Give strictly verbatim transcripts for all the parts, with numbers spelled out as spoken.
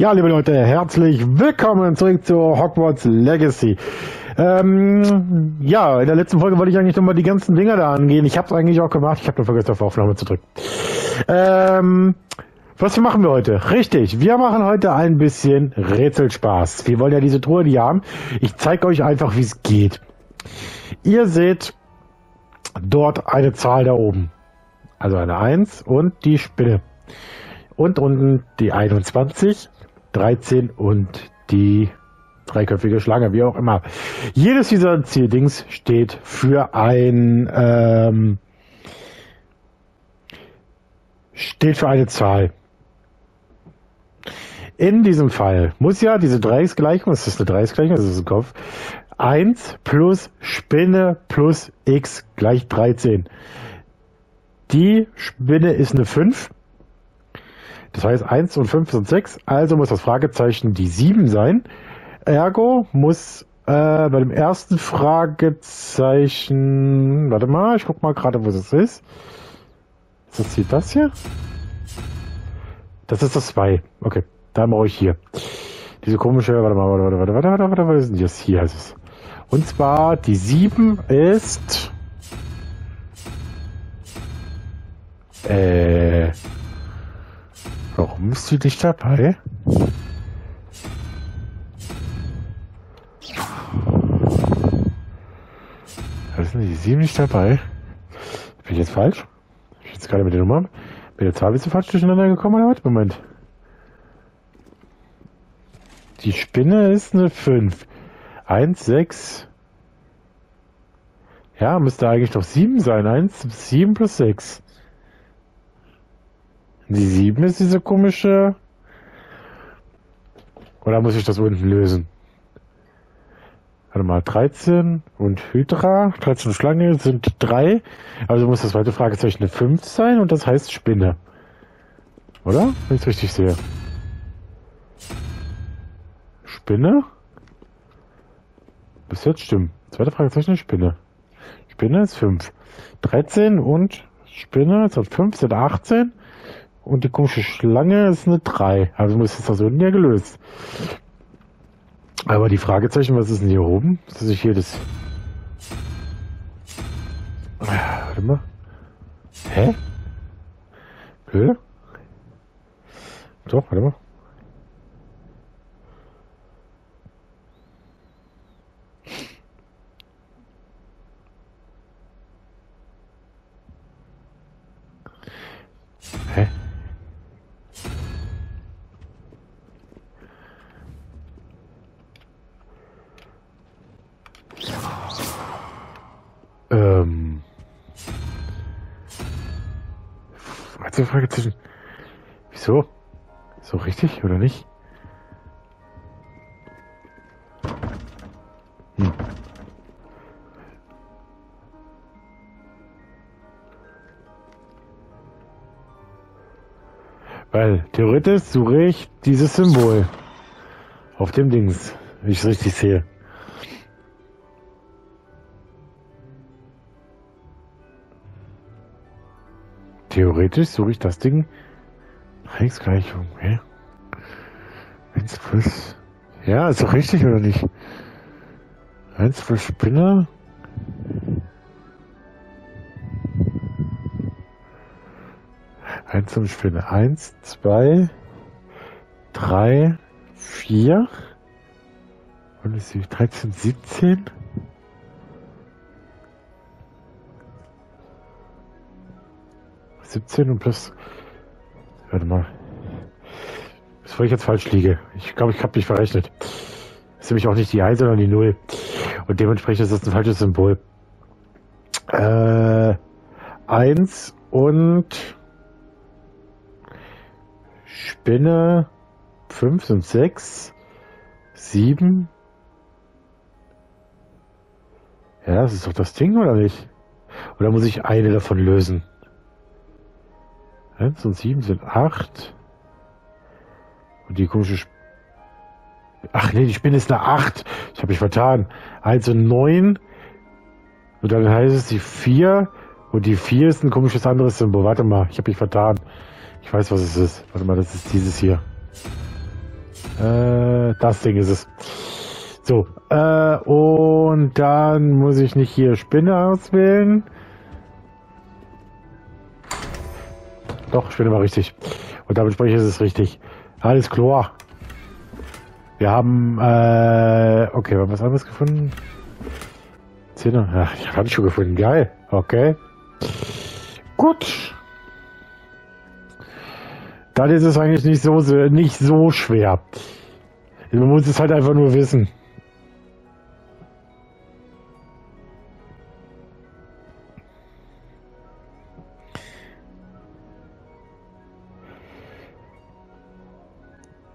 Ja, liebe Leute, herzlich willkommen zurück zu Hogwarts Legacy. Ähm, ja, in der letzten Folge wollte ich eigentlich nochmal die ganzen Dinger da angehen. Ich habe es eigentlich auch gemacht. Ich habe nur vergessen, auf Aufnahme zu drücken. Ähm, was machen wir heute? Richtig, wir machen heute ein bisschen Rätselspaß. Wir wollen ja diese Truhe die haben. Ich zeige euch einfach, wie es geht. Ihr seht dort eine Zahl da oben. Also eine eins und die Spinne. Und unten die einundzwanzig. dreizehn und die dreiköpfige Schlange, wie auch immer. Jedes dieser Zieldings steht für ein ähm, steht für eine Zahl. In diesem Fall muss ja diese Dreiecksgleichung, das ist eine Dreiecksgleichung, das ist ein Kopf, eins plus Spinne plus x gleich dreizehn. Die Spinne ist eine fünf. Das heißt, eins und fünf sind sechs, also muss das Fragezeichen die sieben sein. Ergo muss äh, bei dem ersten Fragezeichen... Warte mal, ich guck mal gerade, wo es ist. Ist das hier das hier? Das ist das zwei. Okay, dann mache ich hier. Diese komische... Warte mal, warte, warte, warte, warte, warte, warte, warte, hier heißt es. Und zwar, die sieben ist... Äh... Warum ist die nicht dabei? Da sind die sieben nicht dabei. Bin ich jetzt falsch? Bin ich jetzt gerade mit der Nummer? Mit der Zahl bist du falsch durcheinander gekommen heute? Moment. Die Spinne ist eine fünf. eins, sechs. Ja, müsste eigentlich doch sieben sein. eins, sieben plus sechs. Die sieben ist diese komische... Oder muss ich das unten lösen? Warte mal, dreizehn und Hydra, dreizehn Schlange sind drei. Also muss das zweite Fragezeichen eine fünf sein und das heißt Spinne. Oder? Wenn ich es richtig sehe. Spinne? Bis jetzt stimmt. Zweite Fragezeichen ist Spinne. Spinne ist fünf. dreizehn und Spinne sind fünf, sind achtzehn. Und die komische Schlange ist eine drei. Also muss das das unten ja gelöst. Aber die Fragezeichen, was ist denn hier oben? Ist das hier das... Warte mal. Hä? Hä? Doch, warte mal. Hä? Ähm. Also Frage zwischen. Wieso? So richtig oder nicht? Hm. Weil theoretisch suche ich dieses Symbol auf dem Dings, wenn ich es richtig sehe. Theoretisch suche ich das Ding. Dreiecksgleichung, hä? eins plus. Ja, ist doch richtig oder nicht? eins plus Spinner. eins und Spinner. eins, zwei, drei, vier. Und es ist dreizehn, siebzehn. siebzehn und plus. Warte mal. Bevor ich jetzt falsch liege. Ich glaube, ich habe mich verrechnet. Das ist nämlich auch nicht die eins, sondern die null. Und dementsprechend ist das ein falsches Symbol. Äh, eins und Spinne fünf und sechs. sieben. Ja, das ist doch das Ding, oder nicht? Oder muss ich eine davon lösen? eins und sieben sind acht. Und die komische... Sp Ach nee, die Spinne ist eine acht. Ich habe mich vertan. eins und neun. Und dann heißt es die vier. Und die vier ist ein komisches anderes Symbol. Warte mal, ich habe mich vertan. Ich weiß, was es ist. Warte mal, das ist dieses hier. Äh, das Ding ist es. So, äh, und dann muss ich nicht hier Spinne auswählen. Doch, Spinne war richtig. Und damit spreche ich, ist es richtig. Alles klar. Wir haben, äh, okay, wir haben was anderes gefunden. Zehner. Ach, ich habe schon gefunden. Geil. Okay. Gut. Dann ist es eigentlich nicht so, nicht so schwer. Man muss es halt einfach nur wissen.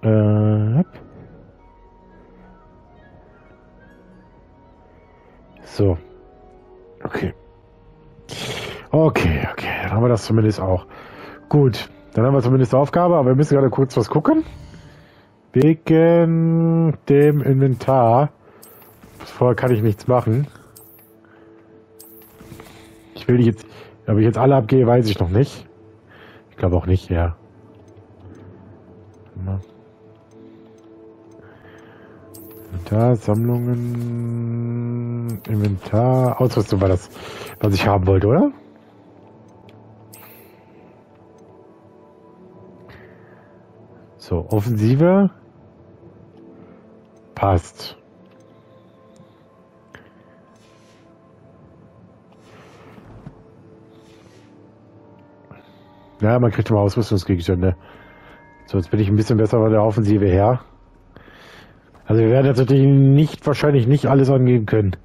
Äh, so. Okay. Okay, okay. Dann haben wir das zumindest auch. Gut. Dann haben wir zumindest die Aufgabe, aber wir müssen gerade kurz was gucken. Wegen dem Inventar. Vorher kann ich nichts machen. Ich will die jetzt, ob ich jetzt alle abgehe, weiß ich noch nicht. Ich glaube auch nicht, ja. Inventar, Sammlungen, Inventar, Ausrüstung war das, was ich haben wollte, oder? So, Offensive passt. Ja, man kriegt immer Ausrüstungsgegenstände. So, jetzt bin ich ein bisschen besser bei der Offensive her. Also wir werden jetzt natürlich nicht, wahrscheinlich nicht alles angeben können.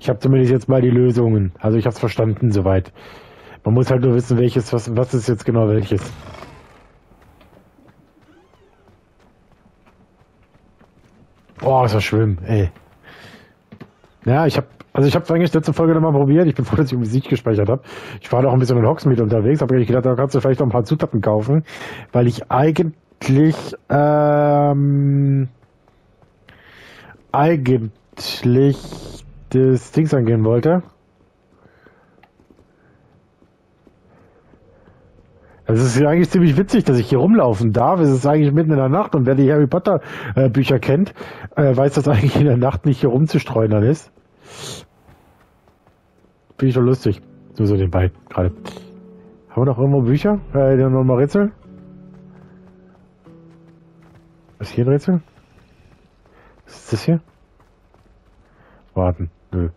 Ich habe zumindest jetzt mal die Lösungen. Also ich habe es verstanden soweit. Man muss halt nur wissen, welches, was, was ist jetzt genau welches. Oh, ist das schlimm, ey. Ja, ich habe, also ich habe es eigentlich letzte Folge nochmal probiert. Ich bin froh, dass ich Musik gespeichert habe. Ich war noch ein bisschen in Hogsmeade unterwegs, habe ich gedacht, da kannst du vielleicht noch ein paar Zutaten kaufen, weil ich eigentlich, ähm, eigentlich das Dings angehen wollte. Es ist eigentlich ziemlich witzig, dass ich hier rumlaufen darf. Es ist eigentlich mitten in der Nacht und wer die Harry Potter äh, Bücher kennt, äh, weiß, dass eigentlich in der Nacht nicht hier rumzustreunern ist. Finde ich schon lustig. Nur so nebenbei gerade. Haben wir noch irgendwo Bücher? Äh, nochmal Rätsel? Ist hier ein Rätsel? Was ist das hier? Warten. Nö.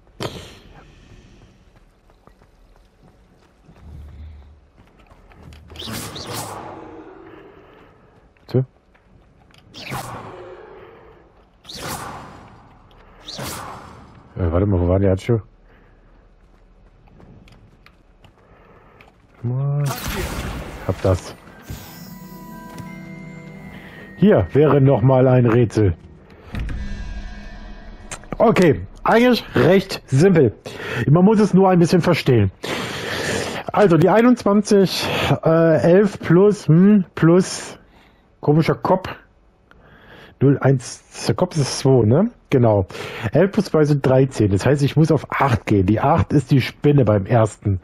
Äh, warte mal, wo war die Handschuhe? Hab das. Hier wäre nochmal ein Rätsel. Okay, eigentlich recht simpel. Man muss es nur ein bisschen verstehen. Also die einundzwanzig, äh, elf plus, hm, plus komischer Kopf. null, eins, der Kopf ist zwei, ne? Genau. elf plus zwei sind dreizehn. Das heißt, ich muss auf acht gehen. Die acht ist die Spinne beim ersten.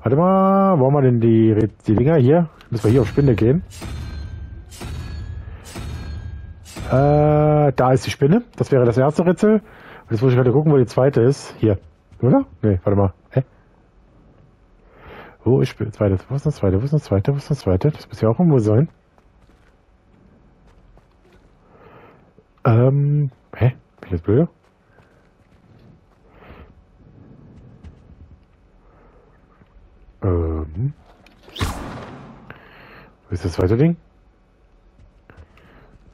Warte mal, wo haben wir denn die, die Dinger hier? Müssen wir hier auf Spinne gehen. Äh, da ist die Spinne. Das wäre das erste Rätsel. Und jetzt muss ich gerade gucken, wo die zweite ist. Hier. Oder? Ne, warte mal. Hä? Wo ist die zweite? Wo ist das zweite? Wo ist das zweite? Wo ist das zweite? Das muss ja auch irgendwo sein. Ähm, hä? Bin ich jetzt blöd? Ähm. Wo ist das zweite Ding?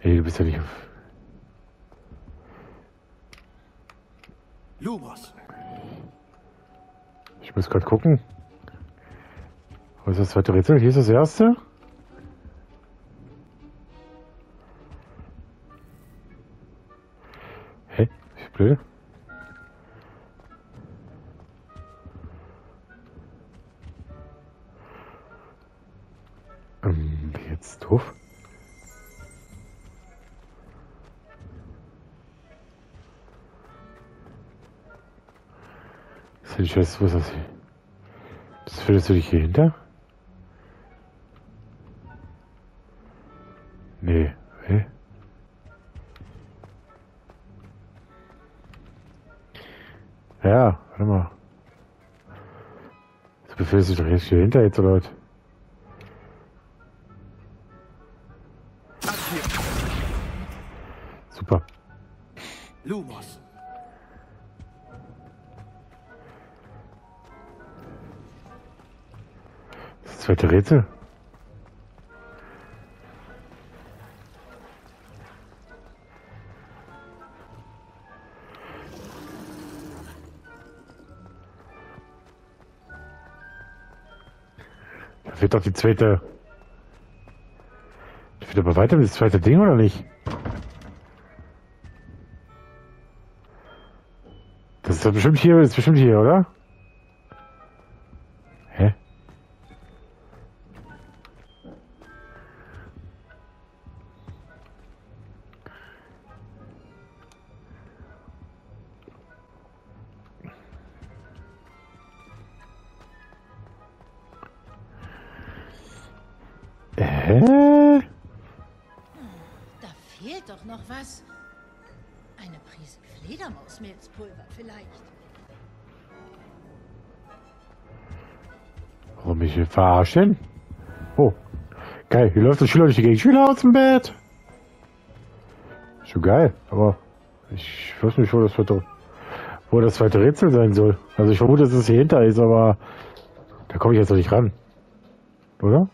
Ey, du bist ja nicht auf... Lumos. Ich muss gerade gucken. Wo ist das zweite Rätsel? Hier ist das erste. Blöd. Ähm, jetzt doof. Das ist ja nicht, was das hier? Das findest du dich hier hinter? Nee, hä? ja, warte mal. Das befindet sich doch jetzt hier hinter jetzt, oder? Super. Lumos. Das zweite Rätsel. Wird doch die zweite. Wird aber weiter das zweite Ding, oder nicht? Das ist doch bestimmt hier, das ist bestimmt hier, oder? Hä? Hä? Da fehlt doch noch was. Eine Prise Fledermausmehlspulver vielleicht. Warum mich hier verarschen? Oh, geil. Hier läuft der Schüler durch die Gegend. Schüler aus dem Bett. Schon geil, aber ich weiß nicht, wo das, zweite, wo das zweite Rätsel sein soll. Also ich vermute, dass es hier hinter ist, aber da komme ich jetzt noch nicht ran. Oder?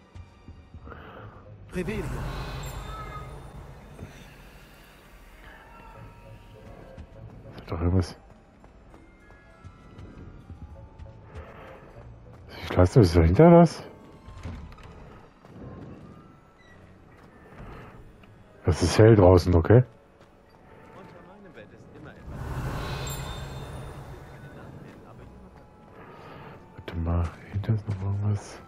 Doch irgendwas. Ich lasse mich dahinter das. Das ist hell draußen, okay? Warte mal, hinter ist noch irgendwas.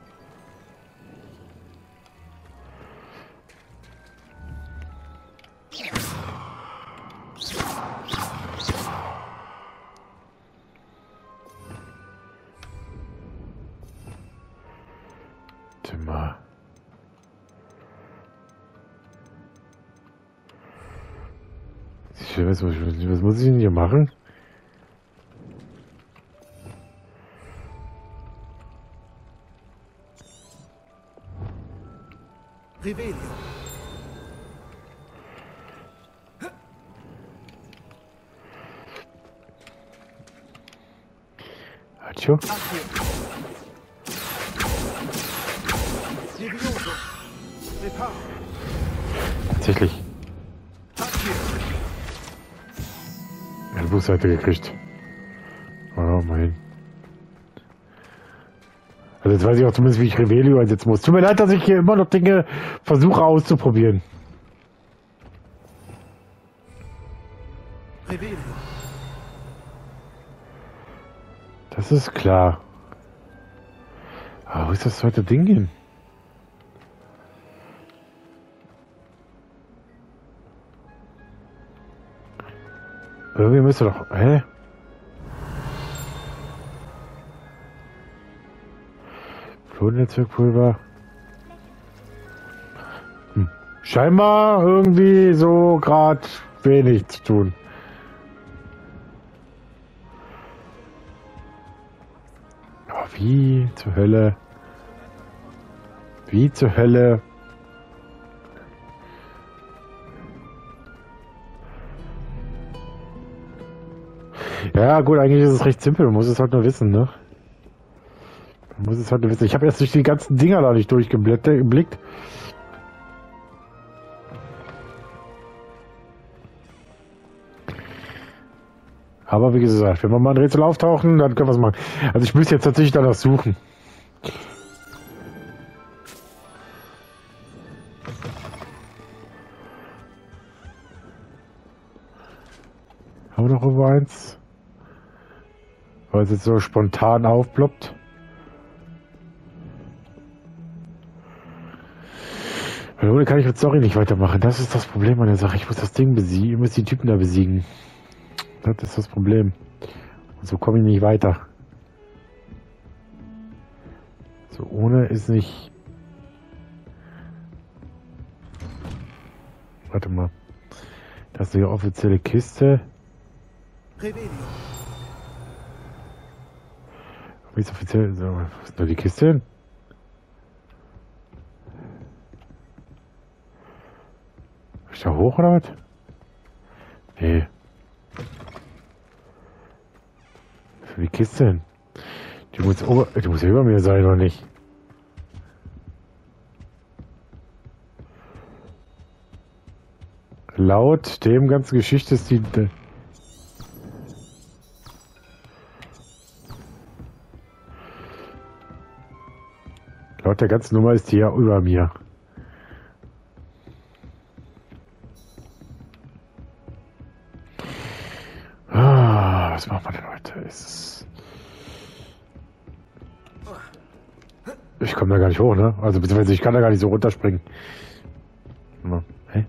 Ich weiß, was, ich, was muss ich denn hier machen? Revelio. Hatcho. Tatsächlich. Eine Buchseite gekriegt. Oh, mein. Also jetzt weiß ich auch zumindest, wie ich Revelio einsetzen muss. Tut mir leid, dass ich hier immer noch Dinge versuche auszuprobieren. Revelio. Das ist klar. Aber wo ist das zweite Ding hin? Irgendwie müsste doch. Hä? Flutnetzwerkpulver. Hm. Scheinbar irgendwie so gerade wenig zu tun. Aber wie zur Hölle? Wie zur Hölle? Ja gut, eigentlich ist es recht simpel, man muss es halt nur wissen, ne? Man muss es halt nur wissen. Ich habe erst durch die ganzen Dinger da nicht durchgeblickt. Aber wie gesagt, wenn wir mal ein Rätsel auftauchen, dann können wir es machen. Also ich müsste jetzt tatsächlich danach suchen. Haben wir noch über eins? Weil es jetzt so spontan aufploppt. Weil ohne kann ich mit Story nicht weitermachen. Das ist das Problem an der Sache. Ich muss das Ding besiegen. Ich muss die Typen da besiegen. Das ist das Problem. Und so komme ich nicht weiter. So ohne ist nicht... Warte mal. Das ist die offizielle Kiste. Revelio. Wie ist offiziell? So, was ist da die Kiste hin? Hab ich da hoch oder was? Nee. Was ist da die Kiste hin? Die muss, ober die muss über mir sein, oder nicht? Laut dem ganzen Geschichte ist die... Laut der ganzen Nummer ist die ja über mir. Ah, was machen wir denn heute? Ist es... Ich komme da gar nicht hoch, ne? Also beziehungsweise ich kann da gar nicht so runterspringen. Hm. Hey?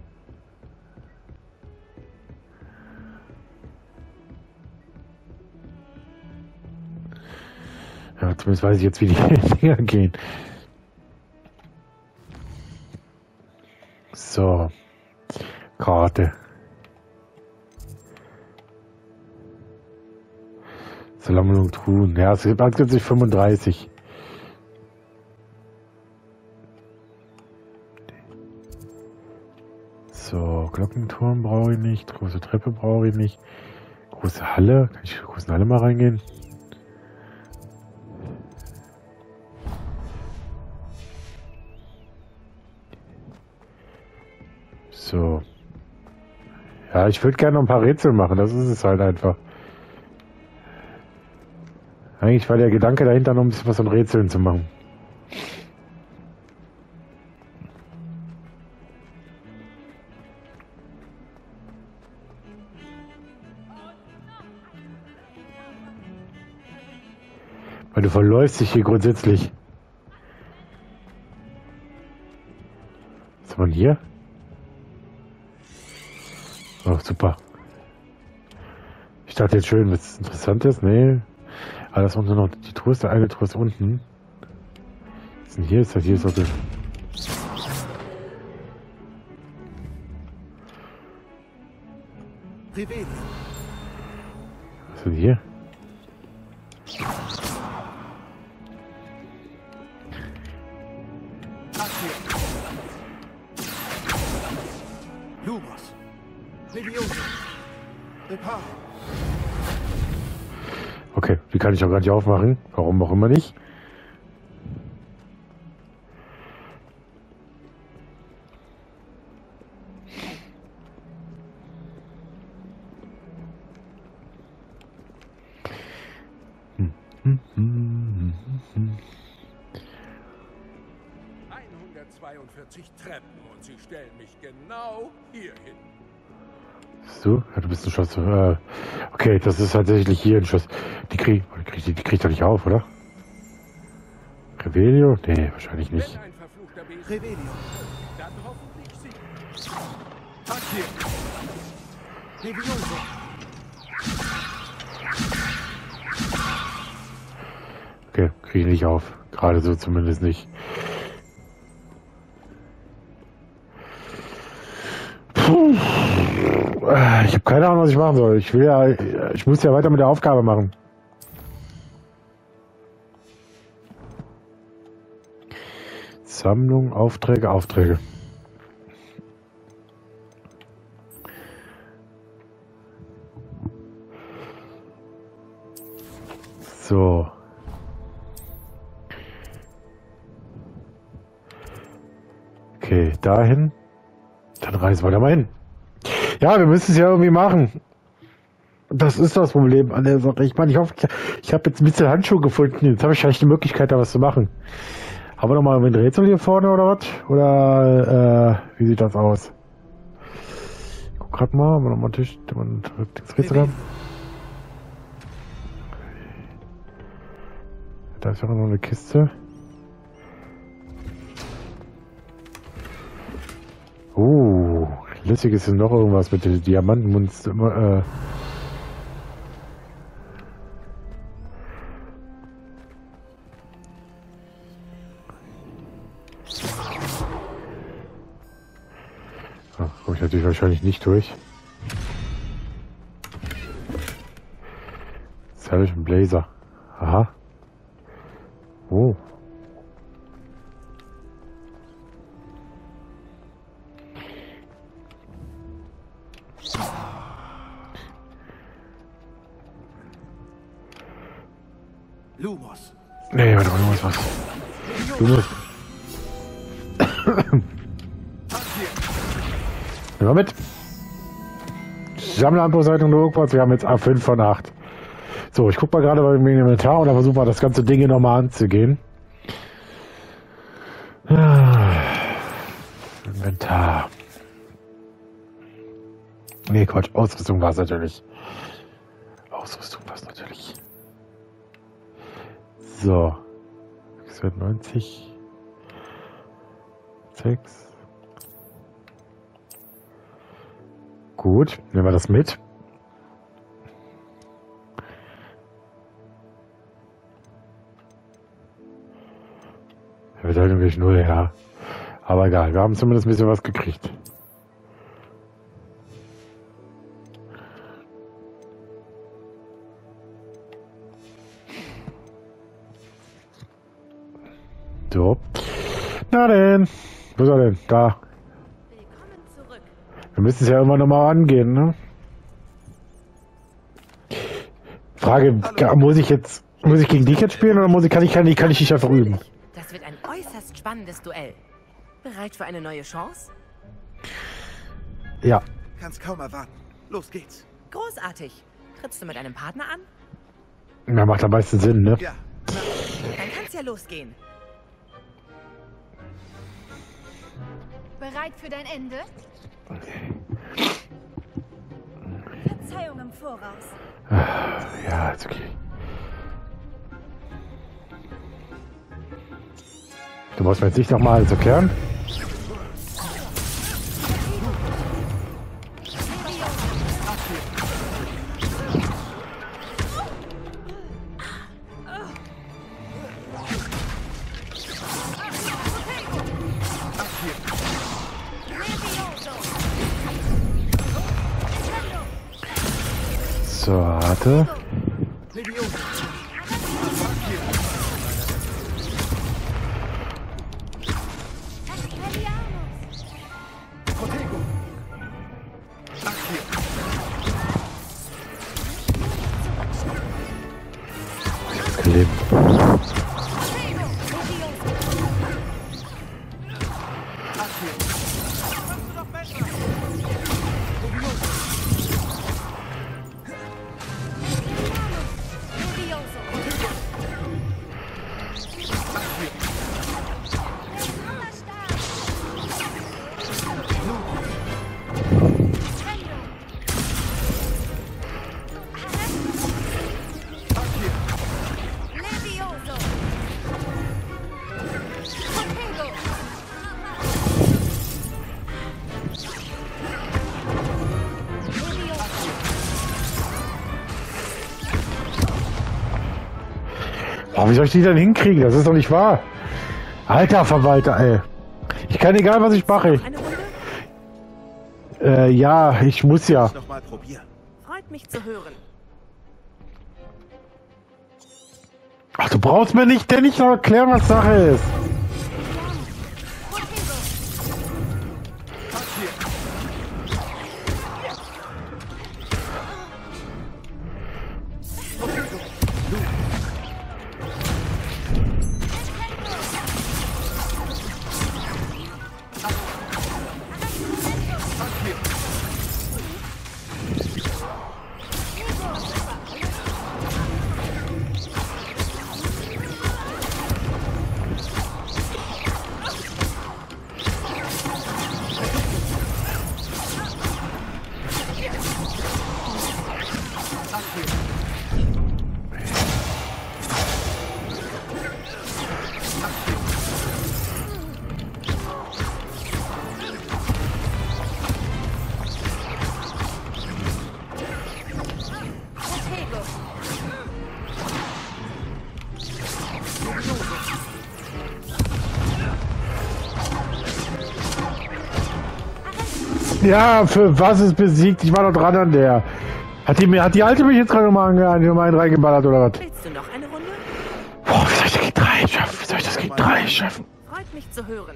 Ja, zumindest weiß ich jetzt, wie die Dinger gehen. So. Karte. Sammlung Truhen. Ja, es gibt angeblich fünfunddreißig. So, Glockenturm brauche ich nicht. Große Treppe brauche ich nicht. Große Halle. Kann ich in die große Halle mal reingehen? So. Ja, ich würde gerne noch ein paar Rätsel machen, das ist es halt einfach. Eigentlich war der Gedanke dahinter, noch ein bisschen was an Rätseln zu machen. Weil du verläufst dich hier grundsätzlich. Was haben wir hier? Oh, super. Ich dachte jetzt schön, was Interessantes. Nee. Aber das unten noch. Die Truhe ist da, eine Truhe ist unten. Was ist denn hier? Ist das hier? Ist das hier? Was ist denn hier? Okay, die kann ich auch gar nicht aufmachen. Warum auch immer nicht. hundertzweiundvierzig Treppen und sie stellen mich genau hier hin. So, ja, du bist ein Schuss. Äh, okay, das ist tatsächlich hier ein Schuss. Die kriegt krieg, die, die krieg doch nicht auf, oder? Revelio? Nee, wahrscheinlich nicht. Okay, krieg ich nicht auf. Gerade so zumindest nicht. Puh. Ich habe keine Ahnung, was ich machen soll. Ich will ja, ich muss ja weiter mit der Aufgabe machen. Sammlung, Aufträge, Aufträge. So. Okay, dahin. Dann reisen wir da mal hin. Ja, wir müssen es ja irgendwie machen. Das ist das Problem an der Sache. Ich meine, ich hoffe, ich habe jetzt ein bisschen Handschuhe gefunden. Jetzt habe ich vielleicht die Möglichkeit, da was zu machen. Haben wir nochmal ein Rätsel hier vorne oder was? Oder äh, wie sieht das aus? Ich guck grad mal, haben wir nochmal einen Tisch, den man das Rätsel haben. Da ist ja noch eine Kiste. Oh. Lässig ist noch irgendwas mit den Diamantenmunzen immer. Äh Ach, komme ich natürlich wahrscheinlich nicht durch. Jetzt habe ich einen Blazer. Aha. Oh. Lumos. Nee, warte, Lumos was. Lumos. Nehmen wir mit. Sammleranposeitung der Hogwarts. Wir haben jetzt fünf von acht. So, ich guck mal gerade bei dem Inventar oder versuche mal das ganze Ding hier nochmal anzugehen. Inventar. Nee, Quatsch. Ausrüstung war es natürlich. Ausrüstung war es natürlich. So. sechsundneunzig. sechs. Gut, nehmen wir das mit. Ja, wir sollten natürlich null, ja. Aber egal, wir haben zumindest ein bisschen was gekriegt. So. Na denn. Wo ist er denn? Da. Wir müssen es ja immer nochmal angehen, ne? Frage, muss ich jetzt, muss ich gegen dich jetzt spielen oder muss ich, kann ich, kann ich, kann ich dich einfach üben? Das wird ein äußerst spannendes Duell. Bereit für eine neue Chance? Ja. Kann's kaum erwarten. Los geht's. Großartig. Trittst du mit einem Partner an? Ja, macht am meisten Sinn, ne? Ja. Dann kann's ja losgehen. Bereit für dein Ende? Verzeihung im Voraus. Ja, ist okay. Du brauchst mir jetzt nicht nochmal zu kehren. So, hatte. Gelebt. Wie soll ich die denn hinkriegen? Das ist doch nicht wahr. Alter Verwalter, ey. Ich kann egal, was ich mache. Äh, ja, ich muss ja. Ich muss noch mal probieren. Freut mich zu hören. Ach, du brauchst mir nicht, denn ich noch erklären, was Sache ist. Ja, für was ist besiegt? Ich war doch dran an der. Hat die, hat die alte mich jetzt gerade nochmal einen reingeballert oder was? Willst du noch eine Runde? Boah, wie soll ich das gegen drei schaffen? Wie soll ich das gegen drei schaffen? Freut mich zu hören.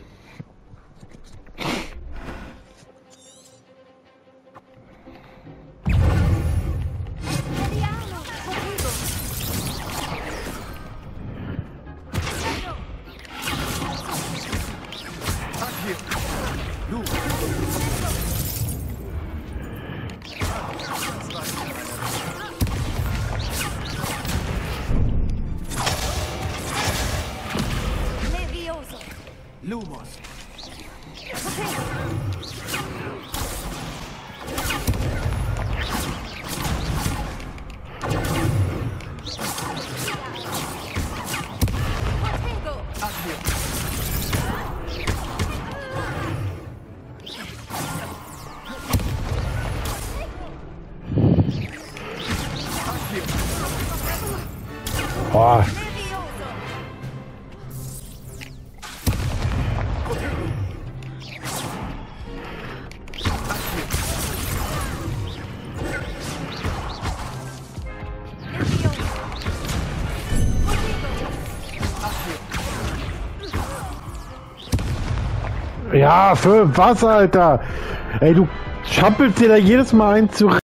Lumos. Boah. Ja, fünf, was, Alter? Ey, du schappelst dir da jedes Mal ein zu...